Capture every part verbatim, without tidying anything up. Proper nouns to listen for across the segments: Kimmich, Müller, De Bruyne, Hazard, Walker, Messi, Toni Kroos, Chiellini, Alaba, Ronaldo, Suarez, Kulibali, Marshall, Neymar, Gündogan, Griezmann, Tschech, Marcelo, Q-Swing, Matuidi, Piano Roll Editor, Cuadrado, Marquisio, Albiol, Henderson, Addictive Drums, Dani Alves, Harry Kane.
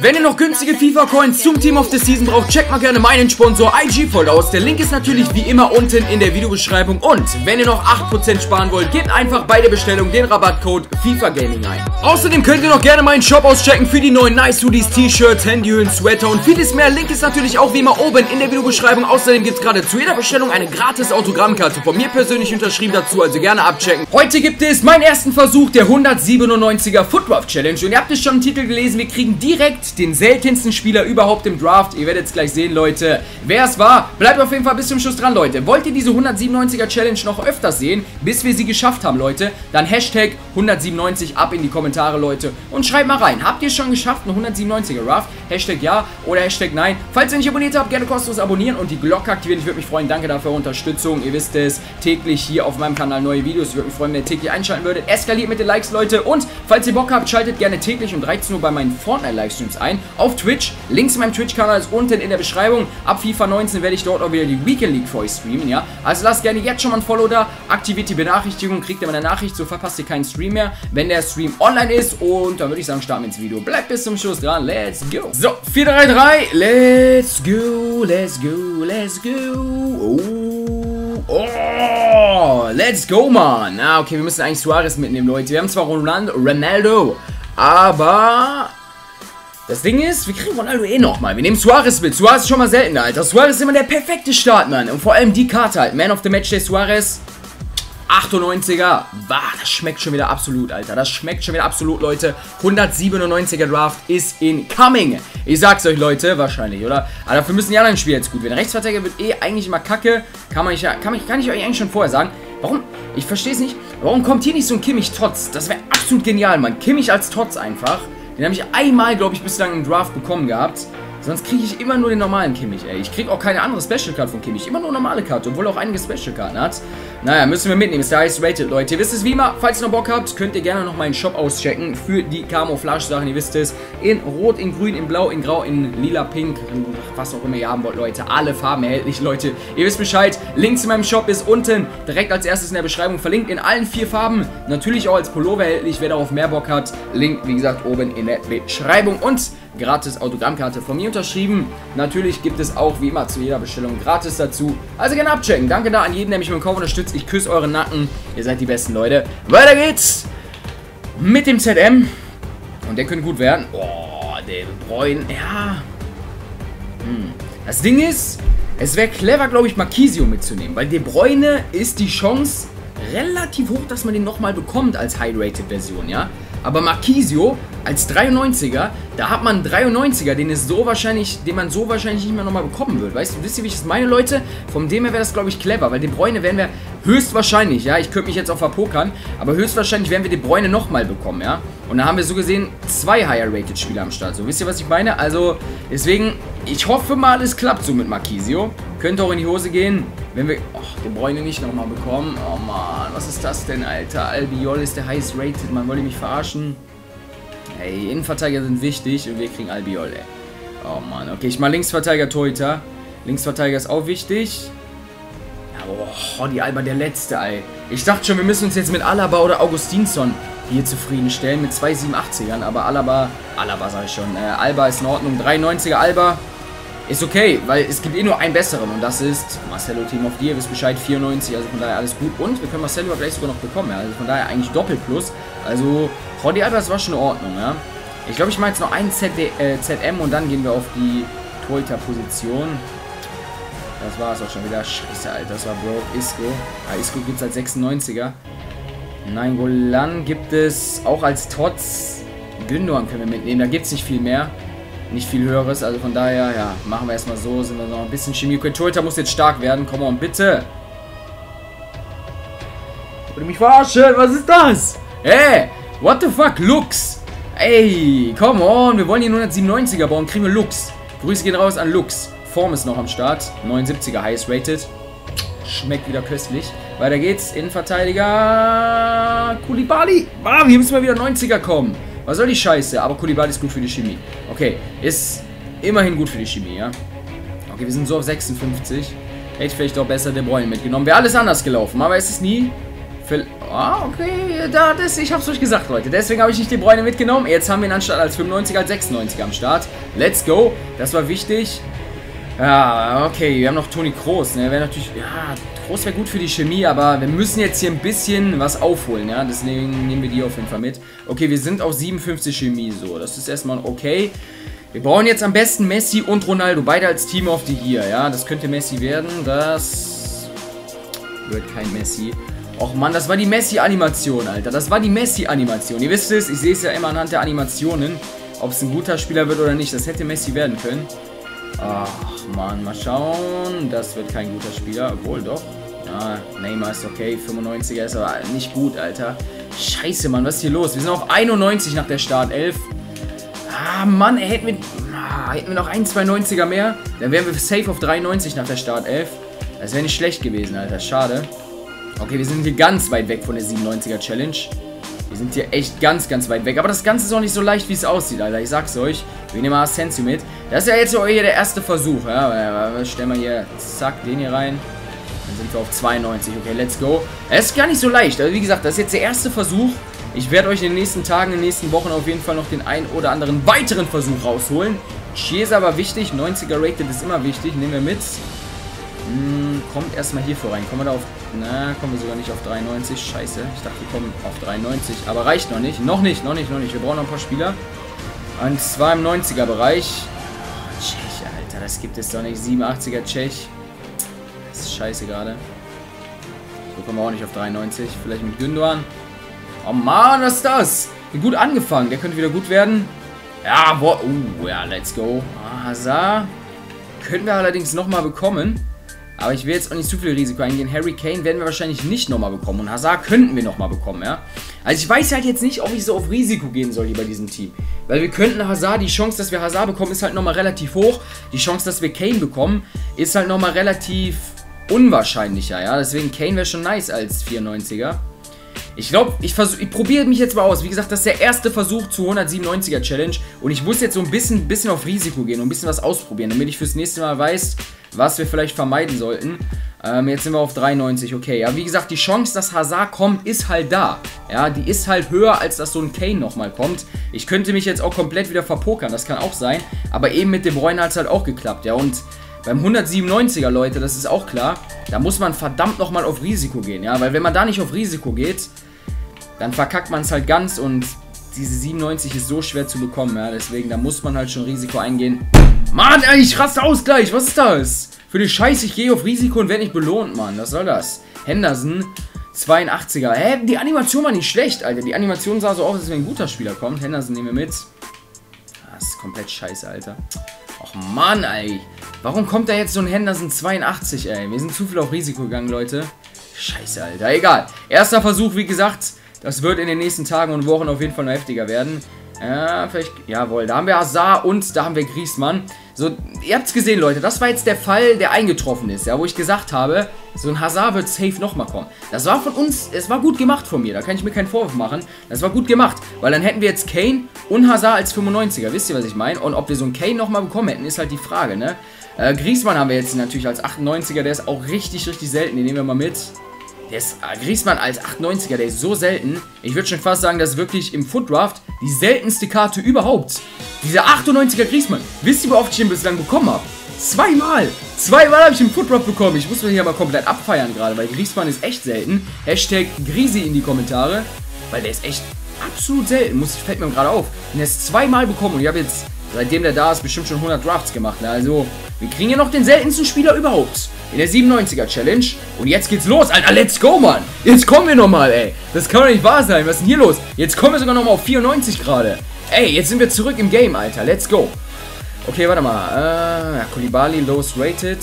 Wenn ihr noch günstige FIFA-Coins zum Team of the Season braucht, checkt mal gerne meinen Sponsor I G voll aus. Der Link ist natürlich wie immer unten in der Videobeschreibung. Und wenn ihr noch acht Prozent sparen wollt, gebt einfach bei der Bestellung den Rabattcode FIFA Gaming ein. Außerdem könnt ihr noch gerne meinen Shop auschecken für die neuen Nice Hoodies, T-Shirts, Handyhüllen, Sweater und vieles mehr. Link ist natürlich auch wie immer oben in der Videobeschreibung. Außerdem gibt es gerade zu jeder Bestellung eine gratis Autogrammkarte von mir persönlich unterschrieben dazu, also gerne abchecken. Heute gibt es meinen ersten Versuch der hundertsiebenundneunziger Footdraft Challenge. Und ihr habt es schon im Titel gelesen, wir kriegen direkt den seltensten Spieler überhaupt im Draft. Ihr werdet es gleich sehen, Leute, wer es war. Bleibt auf jeden Fall bis zum Schluss dran, Leute. Wollt ihr diese hundertsiebenundneunziger Challenge noch öfters sehen, bis wir sie geschafft haben, Leute? Dann Hashtag hundertsiebenundneunzig ab in die Kommentare, Leute. Und schreibt mal rein, habt ihr schon geschafft, eine hundertsiebenundneunziger Draft? Hashtag ja oder Hashtag nein. Falls ihr nicht abonniert habt, gerne kostenlos abonnieren und die Glocke aktivieren. Ich würde mich freuen. Danke dafür, Unterstützung. Ihr wisst es, täglich hier auf meinem Kanal neue Videos. Ich würde mich freuen, wenn ihr täglich einschalten würdet. Eskaliert mit den Likes, Leute. Und falls ihr Bock habt, schaltet gerne täglich um dreizehn Uhr bei meinen Fortnite-Livestreams ein. Auf Twitch, Links zu meinem Twitch-Kanal ist unten in der Beschreibung. Ab FIFA neunzehn werde ich dort auch wieder die Weekend League für euch streamen, ja. Also lasst gerne jetzt schon mal ein Follow da, aktiviert die Benachrichtigung, kriegt ihr meine Nachricht, so verpasst ihr keinen Stream mehr, wenn der Stream online ist. Und dann würde ich sagen, starten wir ins Video. Bleibt bis zum Schluss dran, let's go. So, vier drei drei, let's go, let's go, let's go. Oh, oh, let's go, man. Ah, okay, wir müssen eigentlich Suarez mitnehmen, Leute. Wir haben zwar Ronaldo, Ronaldo, aber... Das Ding ist, wir kriegen Ronaldo eh nochmal. Wir nehmen Suarez mit. Suarez ist schon mal seltener, Alter. Suarez ist immer der perfekte Startmann. Und vor allem die Karte halt. Man of the Match, der Suarez. achtundneunziger. Wow, das schmeckt schon wieder absolut, Alter. Das schmeckt schon wieder absolut, Leute. hundertsiebenundneunziger Draft ist incoming. Ich sag's euch, Leute. Wahrscheinlich, oder? Aber dafür müssen die anderen Spieler jetzt gut werden. Rechtsverteidiger wird eh eigentlich immer kacke. Kann man nicht, kann man, kann ich euch eigentlich schon vorher sagen. Warum? Ich versteh's nicht. Warum kommt hier nicht so ein Kimmich T O T S? Das wäre absolut genial, Mann. Kimmich als T O T S einfach. Den habe ich einmal, glaube ich, bislang im Draft bekommen gehabt. Sonst kriege ich immer nur den normalen Kimmich, ey. Ich kriege auch keine andere Special-Card von Kimmich. Immer nur normale Karte, obwohl er auch einige Special-Karten hat. Naja, müssen wir mitnehmen. Ist der highest rated, Leute. Ihr wisst es wie immer. Falls ihr noch Bock habt, könnt ihr gerne noch meinen Shop auschecken für die Camouflage-Sachen. Ihr wisst es. In Rot, in Grün, in Blau, in Grau, in Lila, Pink. Was auch immer ihr haben wollt, Leute. Alle Farben erhältlich, Leute. Ihr wisst Bescheid. Link zu meinem Shop ist unten direkt als erstes in der Beschreibung verlinkt. In allen vier Farben. Natürlich auch als Pullover erhältlich. Wer darauf mehr Bock hat, Link, wie gesagt, oben in der Beschreibung. Und gratis Autogrammkarte von mir unterschrieben. Natürlich gibt es auch wie immer zu jeder Bestellung gratis dazu. Also gerne abchecken. Danke da an jeden, der mich mit dem Kauf unterstützt. Ich küsse euren Nacken. Ihr seid die besten Leute. Weiter geht's mit dem Z M. Und der könnte gut werden. Oh, De Bruyne. Ja. Hm. Das Ding ist, es wäre clever, glaube ich, Marquisio mitzunehmen. Weil De Bruyne ist die Chance relativ hoch, dass man den nochmal bekommt als High-Rated-Version, ja. Aber Marquisio als dreiundneunziger, da hat man einen dreiundneunziger, den, ist so wahrscheinlich, den man so wahrscheinlich nicht mehr nochmal bekommen wird. Weißt du, wisst ihr, wie ich das meine, Leute? Von dem her wäre das, glaube ich, clever, weil De Bruyne werden wir höchstwahrscheinlich, ja, ich könnte mich jetzt auch verpokern, aber höchstwahrscheinlich werden wir De Bruyne nochmal bekommen, ja. Und da haben wir so gesehen zwei Higher-Rated-Spieler am Start. So, wisst ihr, was ich meine? Also, deswegen, ich hoffe mal, es klappt so mit Marquisio. Könnte auch in die Hose gehen, wenn wir... Och, De Bruyne nicht nochmal bekommen. Oh, man, was ist das denn, Alter? Albiol ist der highest rated, man, wollt ihr mich verarschen? Ey, Innenverteidiger sind wichtig und wir kriegen Albiol, ey. Oh, man, okay, ich mal Linksverteidiger, Torhüter. Linksverteidiger ist auch wichtig. Oh, die Alba, der Letzte, ey. Ich dachte schon, wir müssen uns jetzt mit Alaba oder Augustinsson hier zufriedenstellen mit zwei siebenundachtzigern, aber Alaba... Alaba, sag ich schon. Äh, Alba ist in Ordnung. dreiundneunziger Alba... Ist okay, weil es gibt eh nur einen besseren und das ist Marcelo, Team of the Year, wisst Bescheid, vierundneunzig, also von daher alles gut. Und wir können Marcelo vielleicht sogar noch bekommen, ja, also von daher eigentlich Doppelplus. Also, Jordi Alba, das war schon in Ordnung, ja. Ich glaube, ich mache jetzt noch einen Z D, äh, Z M und dann gehen wir auf die Torhüter-Position. Das war es auch schon wieder. Scheiße, Alter, das war Bro, Isco. Ja, Isco gibt es als sechsundneunziger. Nein, Golan gibt es auch als T O T S. Gündogan können wir mitnehmen, da gibt es nicht viel mehr. Nicht viel Höheres, also von daher, ja, machen wir erstmal so, sind wir noch ein bisschen Chemie. Torhüter muss jetzt stark werden, komm on, bitte. Würde mich verarschen, was ist das? Hey, what the fuck, Lux? Ey, come on, wir wollen hier hundertsiebenundneunziger bauen, kriegen wir Lux. Grüße gehen raus an Lux. Form ist noch am Start, neunundsiebziger, highest rated. Schmeckt wieder köstlich. Weiter geht's, Innenverteidiger Kulibali. Ah, hier müssen wir wieder neunziger kommen. Was soll die Scheiße? Aber Kulibali ist gut für die Chemie. Okay, ist immerhin gut für die Chemie, ja. Okay, wir sind so auf sechsundfünfzig. Hätte ich vielleicht auch besser De Bruyne mitgenommen. Wäre alles anders gelaufen, aber es ist nie... Für Ah, okay, da, das, ich hab's euch gesagt, Leute. Deswegen habe ich nicht die De Bruyne mitgenommen. Jetzt haben wir ihn anstatt als fünfundneunziger als sechsundneunziger am Start. Let's go. Das war wichtig. Ja, okay, wir haben noch Toni Kroos. Ne? Wäre natürlich, ja, Kroos wäre gut für die Chemie, aber wir müssen jetzt hier ein bisschen was aufholen. Ja? Deswegen nehmen wir die auf jeden Fall mit. Okay, wir sind auf siebenundfünfzig Chemie, so. Das ist erstmal okay. Wir brauchen jetzt am besten Messi und Ronaldo, beide als Team of the Year. Ja, das könnte Messi werden. Das wird kein Messi. Och Mann, das war die Messi-Animation, Alter. Das war die Messi-Animation. Ihr wisst es, ich sehe es ja immer anhand der Animationen, ob es ein guter Spieler wird oder nicht. Das hätte Messi werden können. Ach Mann, mal schauen. Das wird kein guter Spieler. Obwohl, doch. Ja, Neymar ist okay. fünfundneunziger ist aber nicht gut, Alter. Scheiße, Mann, was ist hier los? Wir sind auf einundneunzig nach der Startelf. Ah, Mann, ey, hätten wir, ah, hätten wir noch ein, zwei neunziger mehr, dann wären wir safe auf dreiundneunzig nach der Startelf. Das wäre nicht schlecht gewesen, Alter. Schade. Okay, wir sind hier ganz weit weg von der siebenundneunziger Challenge. Wir sind hier echt ganz, ganz weit weg. Aber das Ganze ist auch nicht so leicht, wie es aussieht, Alter. Ich sag's euch. Wir nehmen mal Asensio mit. Das ist ja jetzt hier der erste Versuch. Ja? Stellen wir hier, zack, den hier rein. Dann sind wir auf zweiundneunzig. Okay, let's go. Es ist gar nicht so leicht. Also wie gesagt, das ist jetzt der erste Versuch. Ich werde euch in den nächsten Tagen, in den nächsten Wochen auf jeden Fall noch den ein oder anderen weiteren Versuch rausholen. Chiesa war wichtig. neunziger Rated ist immer wichtig. Nehmen wir mit. Hm, kommt erstmal hiervor rein. Kommen wir da auf... Na, kommen wir sogar nicht auf dreiundneunzig. Scheiße. Ich dachte, wir kommen auf dreiundneunzig. Aber reicht noch nicht. Noch nicht, noch nicht, noch nicht. Wir brauchen noch ein paar Spieler. Und zwar im neunziger-Bereich. Tschech, Alter. Das gibt es doch nicht. siebenundachtziger Tschech. Das ist scheiße gerade. So kommen wir auch nicht auf dreiundneunzig. Vielleicht mit Gündogan. Oh Mann, was ist das? Gut angefangen. Der könnte wieder gut werden. Ja, boah. Uh, ja, let's go. Hazard. Können wir allerdings nochmal bekommen. Aber ich will jetzt auch nicht zu viel Risiko eingehen. Harry Kane werden wir wahrscheinlich nicht nochmal bekommen. Und Hazard könnten wir nochmal bekommen, ja. Also ich weiß halt jetzt nicht, ob ich so auf Risiko gehen soll hier bei diesem Team. Weil wir könnten Hazard, die Chance, dass wir Hazard bekommen, ist halt nochmal relativ hoch. Die Chance, dass wir Kane bekommen, ist halt nochmal relativ unwahrscheinlicher, ja. Deswegen Kane wäre schon nice als vierundneunziger. Ich glaube, ich, ich probiere mich jetzt mal aus. Wie gesagt, das ist der erste Versuch zur hundertsiebenundneunziger Challenge. Und ich muss jetzt so ein bisschen, bisschen auf Risiko gehen und ein bisschen was ausprobieren, damit ich fürs nächste Mal weiß, was wir vielleicht vermeiden sollten. Ähm, jetzt sind wir auf dreiundneunzig, okay. Ja, wie gesagt, die Chance, dass Hazard kommt, ist halt da. Ja, die ist halt höher, als dass so ein Kane nochmal kommt. Ich könnte mich jetzt auch komplett wieder verpokern, das kann auch sein. Aber eben mit De Bruyne hat es halt auch geklappt, ja. Und beim hundertsiebenundneunziger, Leute, das ist auch klar, da muss man verdammt nochmal auf Risiko gehen, ja. Weil wenn man da nicht auf Risiko geht, dann verkackt man es halt ganz und diese siebenundneunzig ist so schwer zu bekommen, ja. Deswegen, da muss man halt schon Risiko eingehen. Mann, ey, ich raste aus gleich, was ist das? Für die Scheiße, ich gehe auf Risiko und werde nicht belohnt, Mann. Was soll das? Henderson, zweiundachtziger. Hä, die Animation war nicht schlecht, Alter. Die Animation sah so aus, als wenn ein guter Spieler kommt. Henderson nehmen wir mit. Das ist komplett scheiße, Alter. Och Mann, ey. Warum kommt da jetzt so ein Henderson zweiundachtzig, ey? Wir sind zu viel auf Risiko gegangen, Leute. Scheiße, Alter. Egal. Erster Versuch, wie gesagt. Das wird in den nächsten Tagen und Wochen auf jeden Fall noch heftiger werden. Ja, vielleicht... Jawohl, da haben wir Hazard und da haben wir Griezmann. So, ihr habt es gesehen, Leute. Das war jetzt der Fall, der eingetroffen ist, ja, wo ich gesagt habe, so ein Hazard wird safe nochmal kommen. Das war von uns... Es war gut gemacht von mir. Da kann ich mir keinen Vorwurf machen. Das war gut gemacht. Weil dann hätten wir jetzt Kane und Hazard als fünfundneunziger. Wisst ihr, was ich meine? Und ob wir so einen Kane nochmal bekommen hätten, ist halt die Frage, ne? Äh, Griezmann haben wir jetzt natürlich als achtundneunziger. Der ist auch richtig, richtig selten. Den nehmen wir mal mit. Der ist, äh, Griezmann als achtundneunziger, der ist so selten. Ich würde schon fast sagen, das ist wirklich im Footdraft die seltenste Karte überhaupt. Dieser achtundneunziger Griezmann. Wisst ihr, wie oft ich den bislang bekommen habe? Zweimal. Zweimal habe ich den Footdraft bekommen. Ich muss mich hier mal komplett abfeiern gerade, weil Griezmann ist echt selten. Hashtag Grisi in die Kommentare, weil der ist echt absolut selten. Muss, fällt mir gerade auf. Den habe ich zweimal bekommen und ich habe jetzt, seitdem der da ist, bestimmt schon hundert Drafts gemacht. Na, also, wir kriegen ja noch den seltensten Spieler überhaupt in der siebenundneunziger Challenge. Und jetzt geht's los, Alter. Let's go, Mann. Jetzt kommen wir nochmal, ey. Das kann doch nicht wahr sein. Was ist denn hier los? Jetzt kommen wir sogar nochmal auf vierundneunzig gerade. Ey, jetzt sind wir zurück im Game, Alter. Let's go. Okay, warte mal. Äh, Kulibali, lowest rated.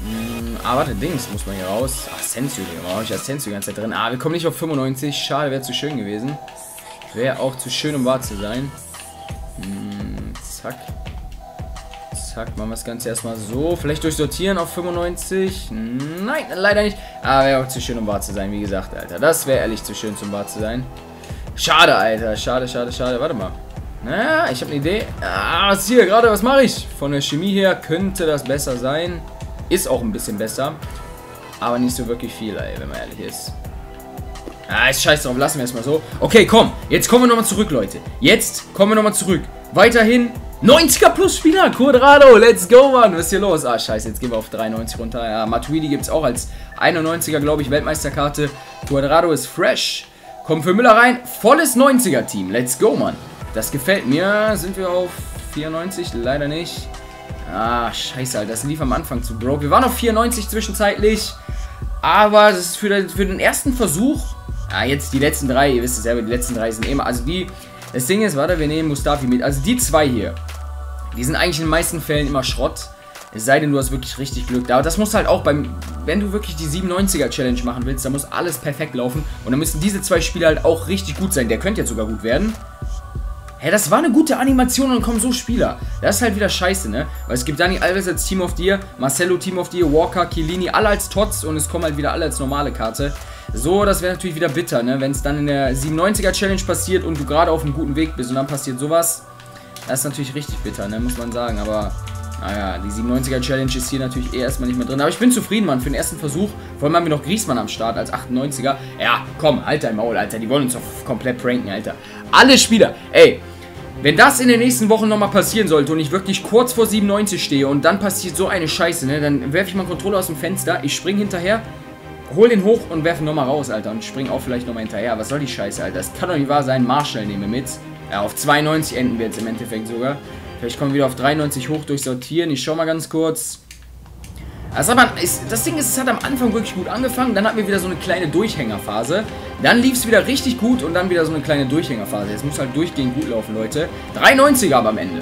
Hm, ah, warte, Dings muss man hier raus. Asensio, warum habe ich Asensio die ganze Zeit drin? Ah, wir kommen nicht auf fünfundneunzig. Schade, wäre zu schön gewesen. Wäre auch zu schön, um wahr zu sein. Hm, zack. Zack, machen wir das Ganze erstmal so. Vielleicht durchsortieren auf fünfundneunzig. Nein, leider nicht. Aber wäre auch zu schön, um wahr zu sein, wie gesagt, Alter. Das wäre ehrlich zu schön, um wahr zu sein. Schade, Alter. Schade, schade, schade. Warte mal. Na, ich habe eine Idee. Ah, was ist hier gerade? Was mache ich? Von der Chemie her könnte das besser sein. Ist auch ein bisschen besser. Aber nicht so wirklich viel, ey, wenn man ehrlich ist. Ah, ist scheiß drauf, lassen wir erstmal so. Okay, komm, jetzt kommen wir nochmal zurück, Leute. Jetzt kommen wir nochmal zurück. Weiterhin neunziger-Plus-Spieler, Cuadrado, let's go, Mann. Was ist hier los? Ah, scheiße, jetzt gehen wir auf dreiundneunzig runter. Ja, Matuidi gibt es auch als einundneunziger, glaube ich, Weltmeisterkarte. Cuadrado ist fresh. Kommt für Müller rein, volles neunziger-Team. Let's go, Mann. Das gefällt mir. Sind wir auf vierundneunzig? Leider nicht. Ah, scheiße, Alter, das lief am Anfang zu, Bro. Wir waren auf vierundneunzig zwischenzeitlich. Aber das ist für den, für den ersten Versuch... Ah, jetzt die letzten drei, ihr wisst es selber, die letzten drei sind immer... Also die... Das Ding ist, warte, wir nehmen Mustafi mit. Also die zwei hier, die sind eigentlich in den meisten Fällen immer Schrott. Es sei denn, du hast wirklich richtig Glück. Aber das muss halt auch beim... Wenn du wirklich die siebenundneunziger-Challenge machen willst, dann muss alles perfekt laufen. Und dann müssen diese zwei Spieler halt auch richtig gut sein. Der könnte jetzt sogar gut werden. Hä, das war eine gute Animation und dann kommen so Spieler. Das ist halt wieder scheiße, ne? Weil es gibt Dani Alves als Team of the Year, Marcelo Team of the Year, Walker, Chiellini, alle als T O T S. Und es kommen halt wieder alle als normale Karte. So, das wäre natürlich wieder bitter, ne? Wenn es dann in der siebenundneunziger-Challenge passiert und du gerade auf einem guten Weg bist und dann passiert sowas. Das ist natürlich richtig bitter, ne? Muss man sagen, aber... Naja, die siebenundneunziger-Challenge ist hier natürlich eh erstmal nicht mehr drin. Aber ich bin zufrieden, Mann, für den ersten Versuch. Vor allem haben wir noch Griezmann am Start als achtundneunziger. Ja, komm, halt dein Maul, Alter. Die wollen uns doch komplett pranken, Alter. Alle Spieler, ey. Wenn das in den nächsten Wochen nochmal passieren sollte und ich wirklich kurz vor siebenundneunzig stehe und dann passiert so eine Scheiße, ne? Dann werfe ich meinen Controller aus dem Fenster, ich springe hinterher, hol den hoch und werfe ihn nochmal raus, Alter. Und springe auch vielleicht nochmal hinterher. Was soll die Scheiße, Alter? Das kann doch nicht wahr sein. Marshall nehmen wir mit. Ja, auf zweiundneunzig enden wir jetzt im Endeffekt sogar. Vielleicht kommen wir wieder auf dreiundneunzig hoch durchsortieren. Ich schau mal ganz kurz. Also aber ist, das Ding ist, es hat am Anfang wirklich gut angefangen. Dann hatten wir wieder so eine kleine Durchhängerphase. Dann lief es wieder richtig gut und dann wieder so eine kleine Durchhängerphase. Jetzt muss halt durchgehend gut laufen, Leute. dreiundneunziger aber am Ende.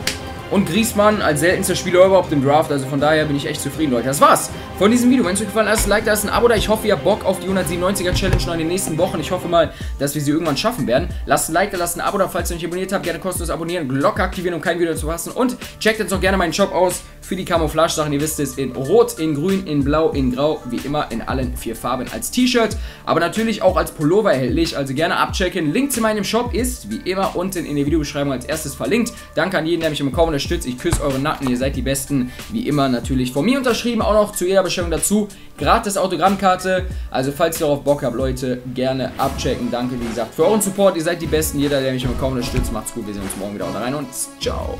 Und Griezmann als seltenster Spieler überhaupt im Draft. Also von daher bin ich echt zufrieden, Leute. Das war's von diesem Video. Wenn es euch gefallen hat, lasst ein Like da, lasst ein Abo da. Ich hoffe, ihr habt Bock auf die hundertsiebenundneunziger-Challenge noch in den nächsten Wochen. Ich hoffe mal, dass wir sie irgendwann schaffen werden. Lasst ein Like da, lasst ein Abo da. Falls ihr nicht abonniert habt, gerne kostenlos abonnieren, Glocke aktivieren, um kein Video zu verpassen. Und checkt jetzt noch gerne meinen Shop aus für die Camouflage-Sachen. Ihr wisst es, in Rot, in Grün, in Blau, in Grau. Wie immer in allen vier Farben als T-Shirt. Aber natürlich auch als Pullover erhältlich. Also gerne abchecken. Link zu meinem Shop ist, wie immer, unten in der Videobeschreibung als erstes verlinkt. Danke an jeden, der mich im Kommentar unterstützt. Ich küsse euren Nacken, ihr seid die Besten. Wie immer natürlich von mir unterschrieben, auch noch zu jeder Bestellung dazu. Gratis Autogrammkarte. Also falls ihr darauf Bock habt, Leute, gerne abchecken. Danke, wie gesagt, für euren Support. Ihr seid die Besten. Jeder, der mich im Kommentar unterstützt, macht's gut. Wir sehen uns morgen wieder rein und ciao.